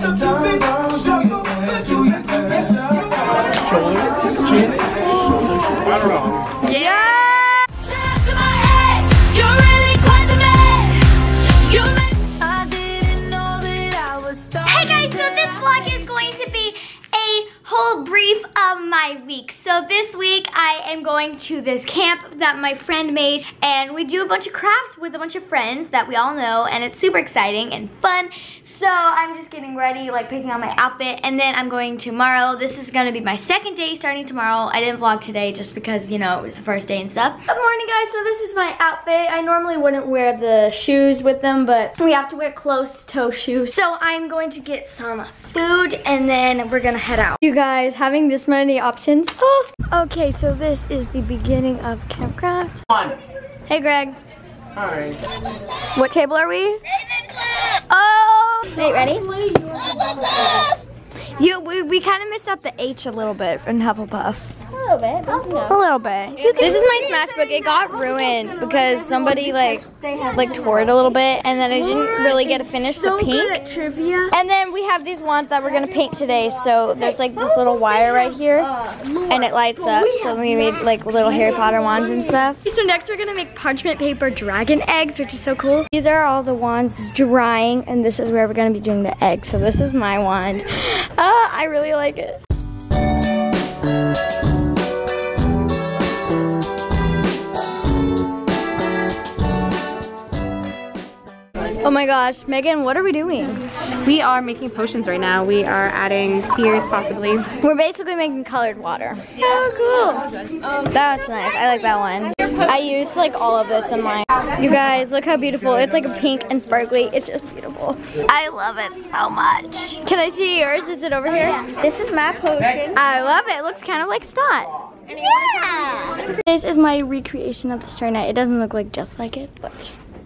Yeah! Shout to my ex, you're really quite the man. You made I didn't know that I was starting. Hey guys, so this vlog is going to be a whole brief of my week. So this week I am going to this camp that my friend made, and we do a bunch of crafts with a bunch of friends that we all know, and it's super exciting and fun. So I'm just getting ready, like picking out my outfit, and then I'm going tomorrow. This is gonna be my second day starting tomorrow. I didn't vlog today just because, you know, it was the first day and stuff. Good morning guys, so this is my outfit. I normally wouldn't wear the shoes with them, but we have to wear closed toe shoes. So I'm going to get some food and then we're gonna head out. You guys, having this many options. Oh. Okay, so this is the beginning of Campcraft. Hey Greg. Hi. What table are we? Oh! Wait, ready? We kind of messed up the H a little bit in Hufflepuff. A little bit. A little bit. This is my Smashbook. It got ruined because somebody like tore it a little bit, and then I didn't really get to finish the pink. Trivia. And then we have these wands that we're gonna paint today. So there's like this little wire right here, and it lights up. So we made like little Harry Potter wands and stuff. So next we're gonna make parchment paper dragon eggs, which is so cool. These are all the wands drying, and this is where we're gonna be doing the eggs. So this is my wand. I really like it. Oh my gosh, Megan, what are we doing? We are making potions right now. We are adding tears, possibly. We're basically making colored water. Yeah. Oh, cool. That's nice. I like that one. I used like all of this in mine. You guys, look how beautiful. It's like a pink and sparkly. It's just beautiful. I love it so much. Can I see yours? Is it over here? Yeah. This is my potion. I love it. It looks kind of like snot. Yeah! This is my recreation of the Starry Night. It doesn't look like just like it, but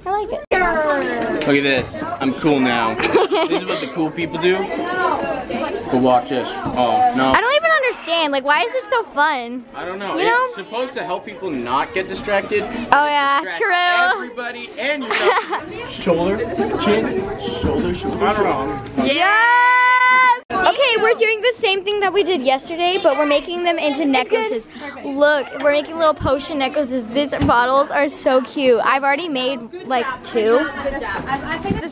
I like it. Look at this. I'm cool now. This is what the cool people do. But watch this. Oh, no. I don't even understand. Like, why is it so fun? I don't know. It's supposed to help people not get distracted. Oh, yeah. True. Everybody and yourself. Shoulder, chin, shoulder, shoulder. Yeah! Okay, we're doing the same thing that we did yesterday, but we're making them into necklaces. Look, we're making little potion necklaces. These bottles are so cute. I've already made like two.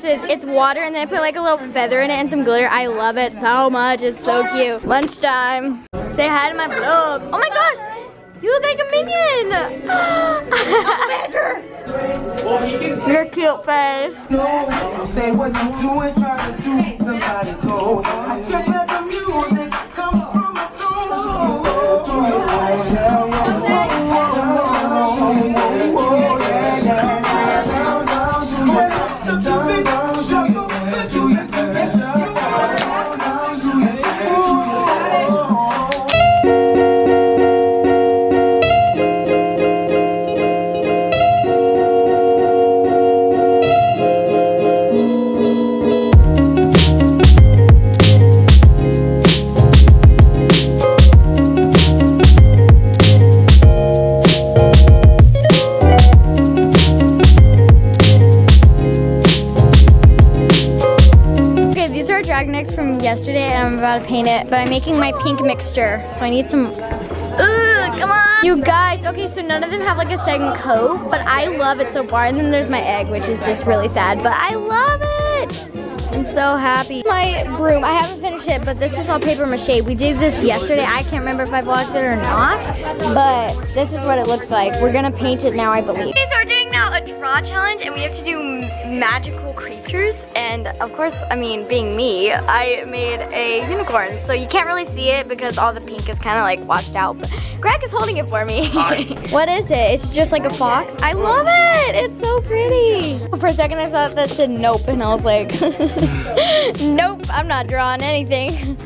It's water, and then I put like a little feather in it and some glitter. I love it so much. It's so cute. Lunchtime. Say hi to my vlog. Oh my gosh, you look like a minion. Your cute face. Yesterday, and I'm about to paint it, but I'm making my pink mixture, so I need some. Ugh, come on! You guys, okay, so none of them have like a second coat, but I love it so far, and then there's my egg, which is just really sad, but I love it! I'm so happy. My broom, I haven't finished it, but this is all paper mache. We did this yesterday. I can't remember if I vlogged it or not, but this is what it looks like. We're gonna paint it now, I believe. Okay, so we're doing now a draw challenge, and we have to do magical creatures, and of course, I mean, being me, I made a unicorn, so you can't really see it because all the pink is kind of like washed out, but Greg is holding it for me. What is it? It's just like a fox. I love it. It's so pretty. For a second I thought that said nope, and I was like, nope, I'm not drawing anything.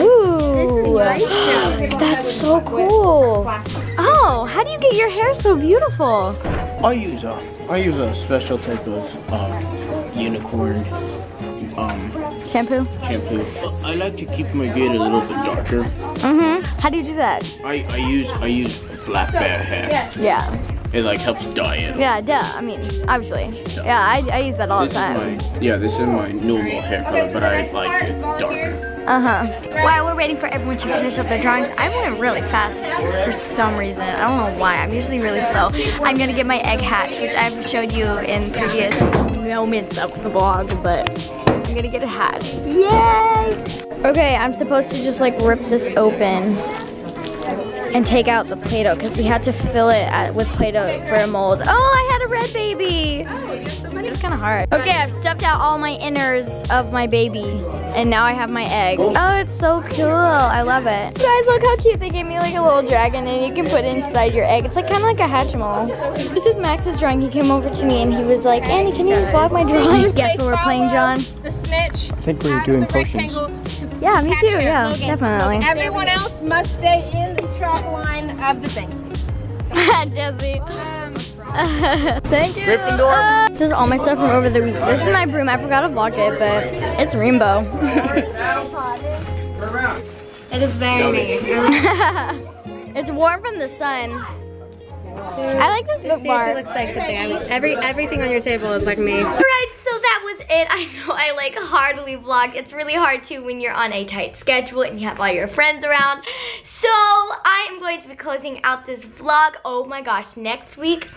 Ooh, that's so cool. Oh, how do you get your hair so beautiful? I use a special type of unicorn shampoo. I like to keep my beard a little bit darker. How do you do that? I use black bear hair. Yeah. It like helps dye it. Yeah, duh. I mean, obviously. Duh. Yeah, I use that all the time. This is my normal hair color, but I like it darker. While we're waiting for everyone to finish up their drawings, I went really fast for some reason. I don't know why. I'm usually really slow. I'm gonna get my egg hatched, which I've showed you in previous moments of the vlog, but I'm gonna get it hatched. Yay! Okay, I'm supposed to just like rip this open and take out the Play-Doh because we had to fill it with Play-Doh for a mold. Oh, I had a red baby. It's kind of hard. Okay, I've stuffed out all my innards of my baby and now I have my egg. Oh, it's so cool. I love it. You guys, look how cute. They gave me like a little dragon and you can put it inside your egg. It's like kind of like a Hatchimal. This is Max's drawing. He came over to me and he was like, Annie, can you vlog my drawing? Guess what we're playing, John? The snitch. I think we're doing potions. Yeah, me too. Yeah, definitely. Everyone else must stay in the trap line of the thing. Jessie. Thank you. Gryffindor. This is all my stuff from over the week. This is my broom. I forgot to vlog it, but it's rainbow. It is very big. It's warm from the sun. I like this book bar. It looks like something. I mean, everything on your table is like me. Right. I know I like hardly vlogged. It's really hard too when you're on a tight schedule and you have all your friends around. So I am going to be closing out this vlog. Oh my gosh, next week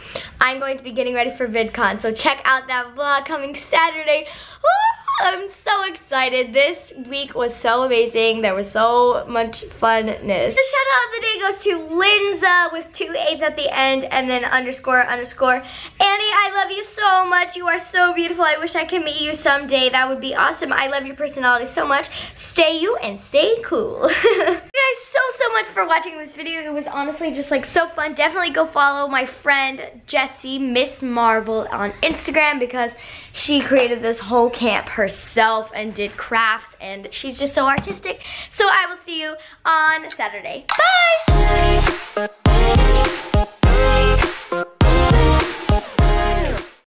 I'm going to be getting ready for VidCon. So check out that vlog coming Saturday. Oh, I'm so excited. This week was so amazing. There was so much funness. The shout out of the day goes to Linza with 2 A's at the end and then __. Annie, I love you so much. You are so beautiful. I wish I could meet you someday. That would be awesome. I love your personality so much. Stay you and stay cool. You guys so much for watching this video. It was honestly just like so fun. Definitely go follow my friend Jessie, Miss Marvel, on Instagram because she created this whole camp herself and did crafts and she's just so artistic. So I will see you on Saturday. Bye!